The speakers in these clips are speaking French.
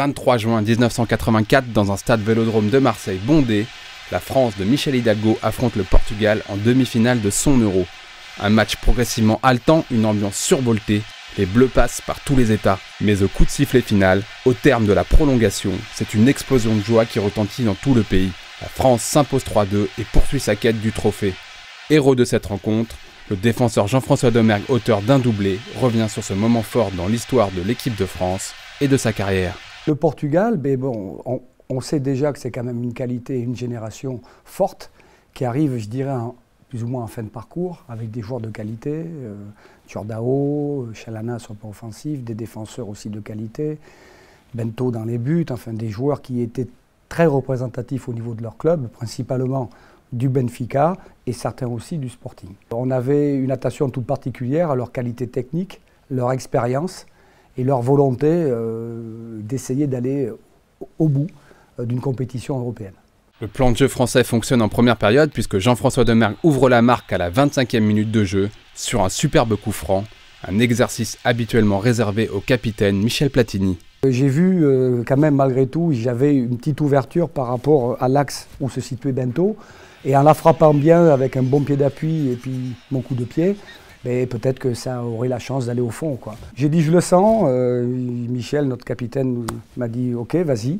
23 juin 1984, dans un stade Vélodrome de Marseille bondé, la France de Michel Hidalgo affronte le Portugal en demi-finale de son Euro. Un match progressivement haletant, une ambiance survoltée, les Bleus passent par tous les états. Mais au coup de sifflet final, au terme de la prolongation, c'est une explosion de joie qui retentit dans tout le pays. La France s'impose 3-2 et poursuit sa quête du trophée. Héros de cette rencontre, le défenseur Jean-François Domergue, auteur d'un doublé, revient sur ce moment fort dans l'histoire de l'équipe de France et de sa carrière. Le Portugal, mais bon, on sait déjà que c'est quand même une qualité, une génération forte qui arrive, je dirais, plus ou moins en fin de parcours, avec des joueurs de qualité, Jordao, Chalana sur le plan offensif, des défenseurs aussi de qualité, Bento dans les buts, enfin des joueurs qui étaient très représentatifs au niveau de leur club, principalement du Benfica et certains aussi du Sporting. On avait une attention toute particulière à leur qualité technique, leur expérience et leur volonté d'essayer d'aller au bout d'une compétition européenne. Le plan de jeu français fonctionne en première période puisque Jean-François Domergue ouvre la marque à la 25e minute de jeu sur un superbe coup franc, un exercice habituellement réservé au capitaine Michel Platini. J'ai vu quand même malgré tout, j'avais une petite ouverture par rapport à l'axe où se situait Bento et en la frappant bien avec un bon pied d'appui et puis mon coup de pied, mais peut-être que ça aurait la chance d'aller au fond, quoi. J'ai dit je le sens, Michel, notre capitaine, m'a dit ok, vas-y.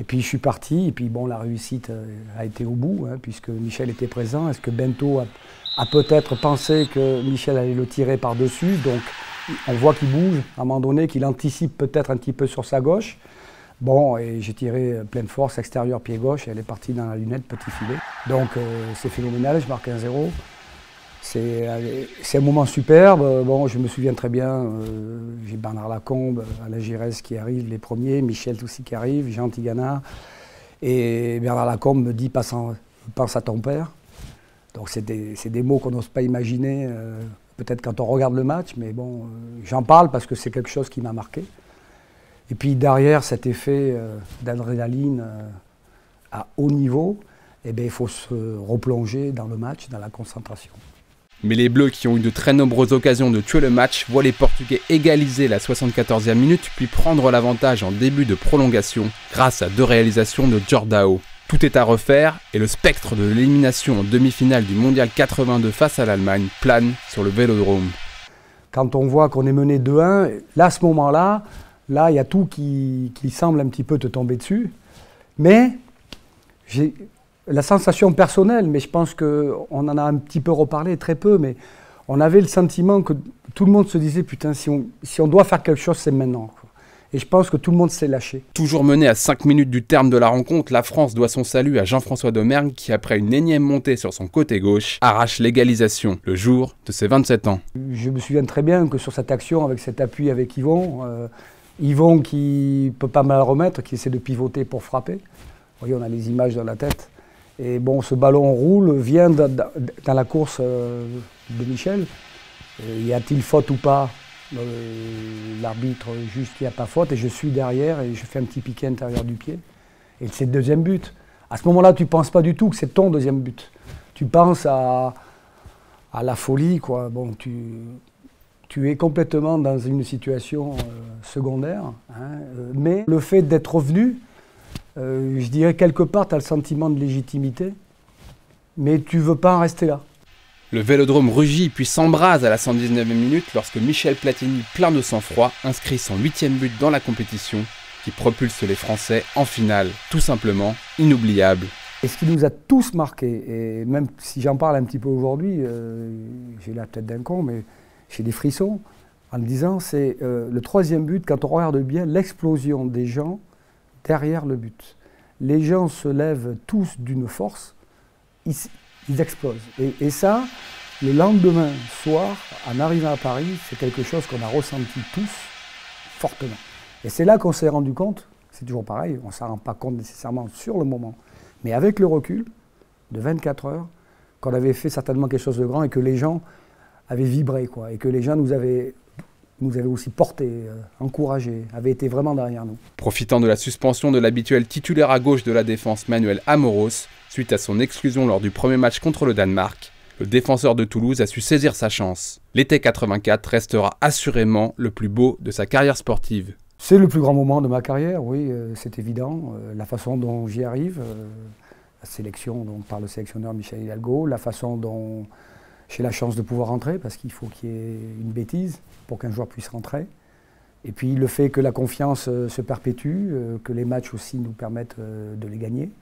Et puis je suis parti, et puis bon, la réussite a été au bout, hein, puisque Michel était présent. Est-ce que Bento a peut-être pensé que Michel allait le tirer par-dessus? Donc on voit qu'il bouge, à un moment donné, qu'il anticipe peut-être un petit peu sur sa gauche. Bon, et j'ai tiré pleine force, extérieur, pied gauche, et elle est partie dans la lunette, petit filet. Donc c'est phénoménal, je marque 1-0. C'est un moment superbe. Bon, je me souviens très bien, j'ai Bernard Lacombe, Alain Giresse qui arrive les premiers, Michel Toussy qui arrive, Jean Tigana. Et Bernard Lacombe me dit « pense à ton père ». Donc c'est des mots qu'on n'ose pas imaginer, peut-être quand on regarde le match, mais bon, j'en parle parce que c'est quelque chose qui m'a marqué. Et puis derrière cet effet d'adrénaline à haut niveau, eh bien, il faut se replonger dans le match, dans la concentration. Mais les Bleus, qui ont eu de très nombreuses occasions de tuer le match, voient les Portugais égaliser la 74e minute puis prendre l'avantage en début de prolongation grâce à deux réalisations de Jordao. Tout est à refaire et le spectre de l'élimination en demi-finale du Mondial 82 face à l'Allemagne plane sur le Vélodrome. Quand on voit qu'on est mené 2-1, là, à ce moment-là, là, il y a tout qui semble un petit peu te tomber dessus. Mais j'ai... La sensation personnelle, mais je pense qu'on en a un petit peu reparlé, très peu, mais on avait le sentiment que tout le monde se disait « Putain, si on doit faire quelque chose, c'est maintenant ». Et je pense que tout le monde s'est lâché. Toujours mené à 5 minutes du terme de la rencontre, la France doit son salut à Jean-François Domergue qui, après une énième montée sur son côté gauche, arrache l'égalisation le jour de ses 27 ans. Je me souviens très bien que sur cette action, avec cet appui avec Yvon, Yvon qui peut pas mal remettre, qui essaie de pivoter pour frapper. Vous voyez, on a les images dans la tête. Et bon, ce ballon roule, vient dans la course de Michel. Y a-t-il faute ou pas? L'arbitre juste, il n'y a pas faute. Et je suis derrière et je fais un petit piqué intérieur du pied. Et c'est le deuxième but. À ce moment-là, tu ne penses pas du tout que c'est ton deuxième but. Tu penses à la folie, quoi. Bon, tu es complètement dans une situation secondaire. Hein, mais le fait d'être revenu, je dirais quelque part, tu as le sentiment de légitimité, mais tu veux pas en rester là. Le Vélodrome rugit puis s'embrase à la 119e minute lorsque Michel Platini, plein de sang-froid, inscrit son 8e but dans la compétition qui propulse les Français en finale, tout simplement inoubliable. Et ce qui nous a tous marqués, et même si j'en parle un petit peu aujourd'hui, j'ai la tête d'un con, mais j'ai des frissons en me disant, c'est le 3e but, quand on regarde bien l'explosion des gens derrière le but. Les gens se lèvent tous d'une force, ils explosent. Et ça, le lendemain soir, en arrivant à Paris, c'est quelque chose qu'on a ressenti tous fortement. Et c'est là qu'on s'est rendu compte, c'est toujours pareil, on ne s'en rend pas compte nécessairement sur le moment, mais avec le recul de 24 heures, qu'on avait fait certainement quelque chose de grand et que les gens avaient vibré, quoi, et que les gens nous avait aussi porté, encouragé, avait été vraiment derrière nous. Profitant de la suspension de l'habituel titulaire à gauche de la défense Manuel Amoros, suite à son exclusion lors du premier match contre le Danemark, le défenseur de Toulouse a su saisir sa chance. L'été 84 restera assurément le plus beau de sa carrière sportive. C'est le plus grand moment de ma carrière, oui, c'est évident. La façon dont j'y arrive, la sélection donc, par le sélectionneur Michel Hidalgo, la façon dont j'ai la chance de pouvoir rentrer, parce qu'il faut qu'il y ait une bêtise pour qu'un joueur puisse rentrer. Et puis le fait que la confiance se perpétue, que les matchs aussi nous permettent de les gagner.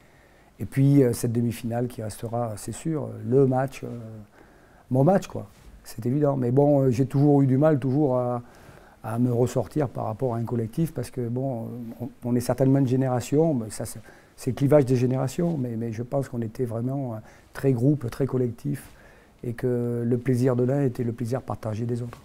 Et puis cette demi-finale qui restera, c'est sûr, le match, mon match, quoi. C'est évident. Mais bon, j'ai toujours eu du mal, toujours à me ressortir par rapport à un collectif, parce que bon, on est certainement de génération, mais ça, c'est le clivage des générations, mais je pense qu'on était vraiment très groupe, très collectif, et que le plaisir de l'un était le plaisir partagé des autres.